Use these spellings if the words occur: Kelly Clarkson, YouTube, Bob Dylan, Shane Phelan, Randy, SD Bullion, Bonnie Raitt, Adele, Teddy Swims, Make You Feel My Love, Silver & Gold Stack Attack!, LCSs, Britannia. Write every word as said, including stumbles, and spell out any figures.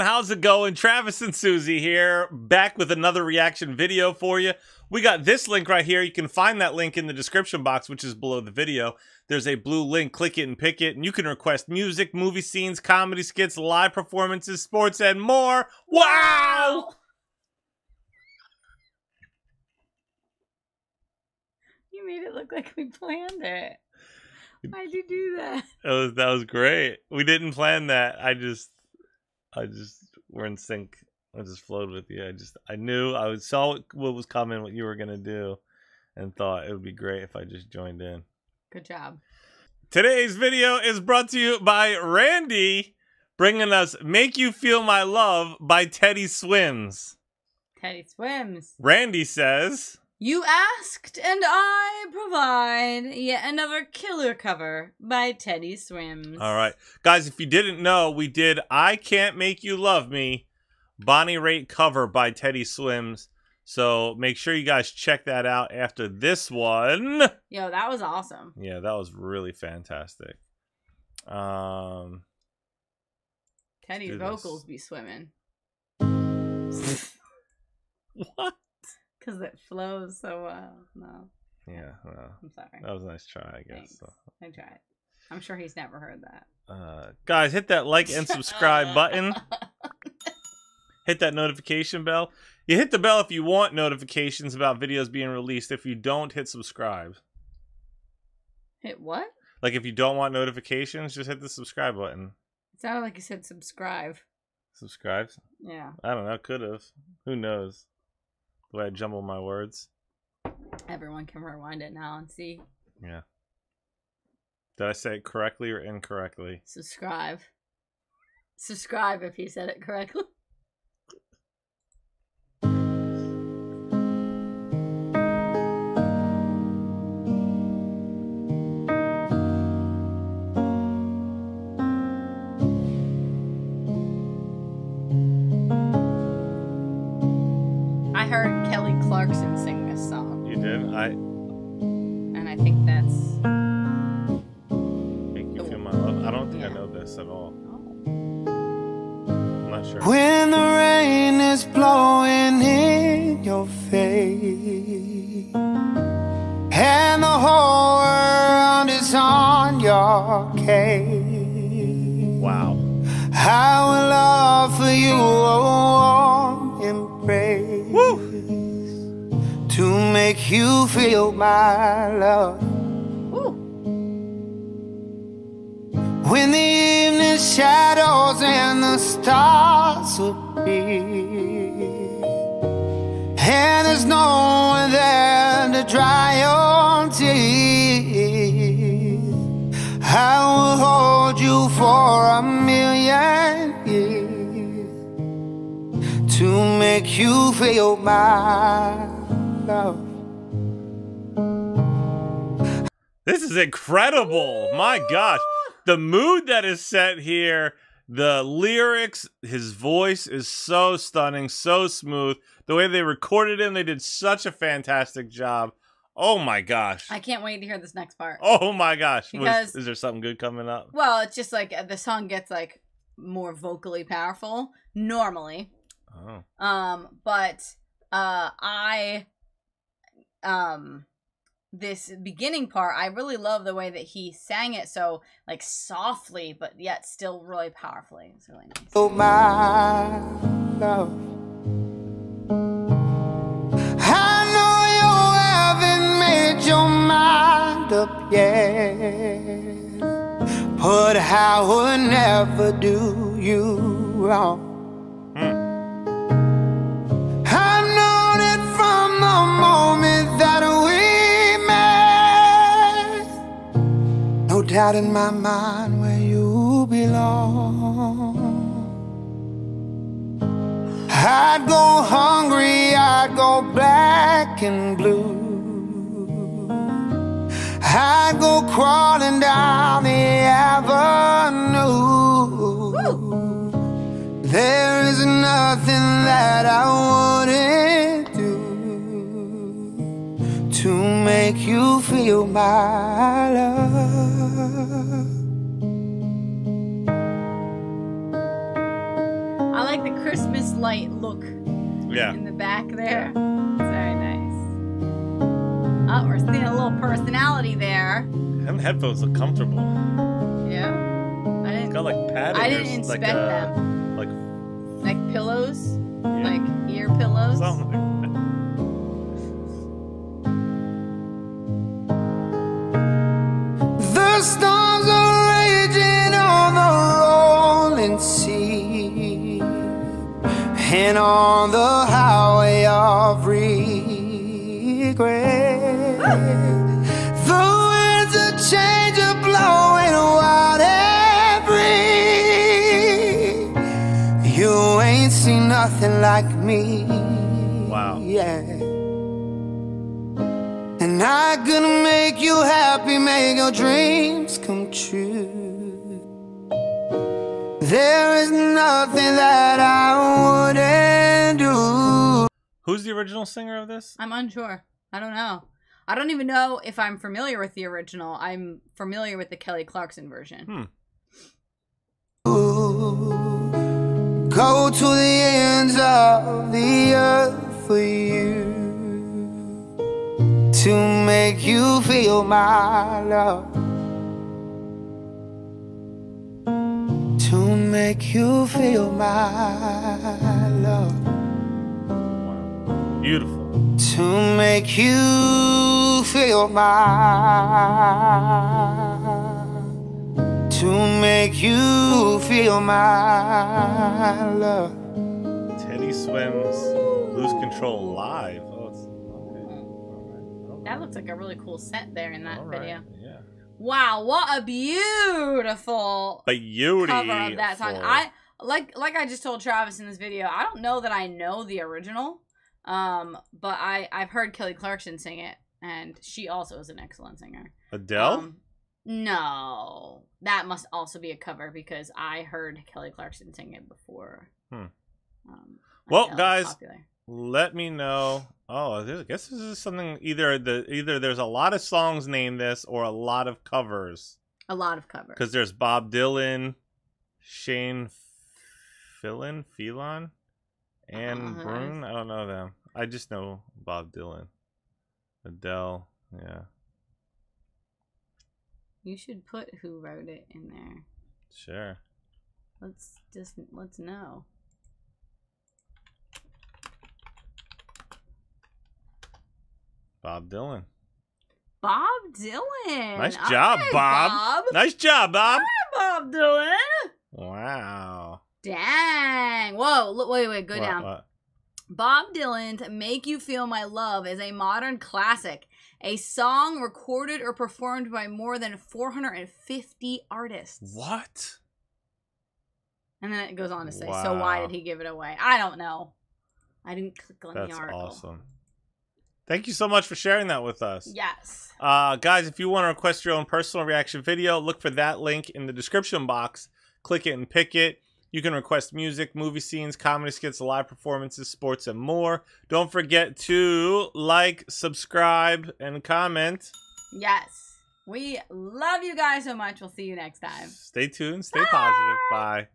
everyone, how's it going? Travis and Susie here, back with another reaction video for you. We got this link right here. You can find that link in the description box, which is below the video. There's a blue link, click it and pick it, and you can request music, movie scenes, comedy skits, live performances, sports, and more. Wow! You made it look like we planned it. Why'd you do that? That was, that was great. We didn't plan that. I just, I just, we're in sync. I just flowed with you. I just, I knew, I was, saw what, what was coming, what you were going to do, and thought it would be great if I just joined in. Good job. Today's video is brought to you by Randy, bringing us Make You Feel My Love by Teddy Swims. Teddy Swims. Randy says... You asked and I provide yet another killer cover by Teddy Swims. All right. Guys, if you didn't know, we did I Can't Make You Love Me, Bonnie Raitt cover by Teddy Swims. So make sure you guys check that out after this one. Yo, that was awesome. Yeah, that was really fantastic. Um, Teddy's vocals this. Be swimming. What? Because it flows so well. No. Yeah. Well, I'm sorry. That was a nice try, I guess. So. I tried. I'm sure he's never heard that. Uh, guys, hit that like and subscribe button. Hit that notification bell. You hit the bell if you want notifications about videos being released. If you don't, hit subscribe. Hit what? Like if you don't want notifications, just hit the subscribe button. It sounded like you said subscribe. Subscribe? Yeah. I don't know. Could have. Who knows? The way I jumble my words. Everyone can rewind it now and see. Yeah. Did I say it correctly or incorrectly? Subscribe. Subscribe if you said it correctly. I heard Kelly Clarkson sing this song. You did? I. And I think that's. Make You Feel My Love. I don't think yeah. I know this at all. Oh. I'm not sure. When the rain is blowing in your face, and the whole world is on your case. Wow. I will offer you a warm embrace. Woo. To make you feel my love. Woo. When the evening shadows and the stars appear, and there's no one there to dry your tears, I will hold you for a million years. To make you feel my love. This is incredible. My gosh. The mood that is set here, the lyrics, his voice is so stunning, so smooth. The way they recorded him, they did such a fantastic job. Oh my gosh. I can't wait to hear this next part. Oh my gosh. Because, Was, is there something good coming up? Well, it's just like the song gets like more vocally powerful normally. Oh. Um, but, uh, I, um, this beginning part, I really love the way that he sang it. So like softly, but yet still really powerfully. It's really nice. Oh, my love. I know you haven't made your mind up yet, but I would never do you wrong. Out in my mind where you belong. I'd go hungry, I'd go black and blue, I'd go crawling down the avenue. Woo. There is nothing that I wouldn't do to make you feel my love. I Christmas light look yeah. in the back there. Yeah. Very nice. Oh, we're seeing a little personality there. Them headphones look comfortable. Yeah. I didn't, it's got like padding. I didn't inspect like, uh, them. Like like pillows, yeah. like ear pillows. Something like that. The storms are raging on the rolling sea, and on the highway of regret. The winds of change are blowing wide and free. You ain't seen nothing like me. Wow. Yeah. And I could make you happy, make your dreams come true. There is nothing that I wouldn't do. Who's the original singer of this? I'm unsure. I don't know. I don't even know if I'm familiar with the original. I'm familiar with the Kelly Clarkson version. Hmm. Ooh, go to the ends of the earth for you. To make you feel my love. To make you feel my love. Wow. Beautiful. To make you feel my. To make you feel my love. Teddy Swims, Lose Control live. That looks like a really cool set there in that right, video. Yeah. Wow, what a beautiful, beautiful cover of that song. I like like I just told Travis in this video, I don't know that I know the original, um, but I, I've heard Kelly Clarkson sing it, and she also is an excellent singer. Adele? Um, no. That must also be a cover because I heard Kelly Clarkson sing it before. Hmm. Um, well, Adele guys, let me know. Oh, I guess this is something either the either there's a lot of songs named this or a lot of covers. A lot of covers. Because there's Bob Dylan, Shane Phelan, Phelan, and Brune. I don't know them. I just know Bob Dylan, Adele. Yeah. You should put who wrote it in there. Sure. Let's just let's know. Bob Dylan. Bob Dylan. Nice job, right, Bob. Bob. Nice job, Bob. All right, Bob Dylan. Wow. Dang. Whoa. Look, wait, wait. Go what, down. What? Bob Dylan's Make You Feel My Love is a modern classic, a song recorded or performed by more than four hundred fifty artists. What? And then it goes on to say, wow. So why did he give it away? I don't know. I didn't click on That's the article. That's awesome. Thank you so much for sharing that with us. Yes. Uh, guys, if you want to request your own personal reaction video, look for that link in the description box. Click it and pick it. You can request music, movie scenes, comedy skits, live performances, sports, and more. Don't forget to like, subscribe, and comment. Yes. We love you guys so much. We'll see you next time. Stay tuned. Stay Bye. positive. Bye.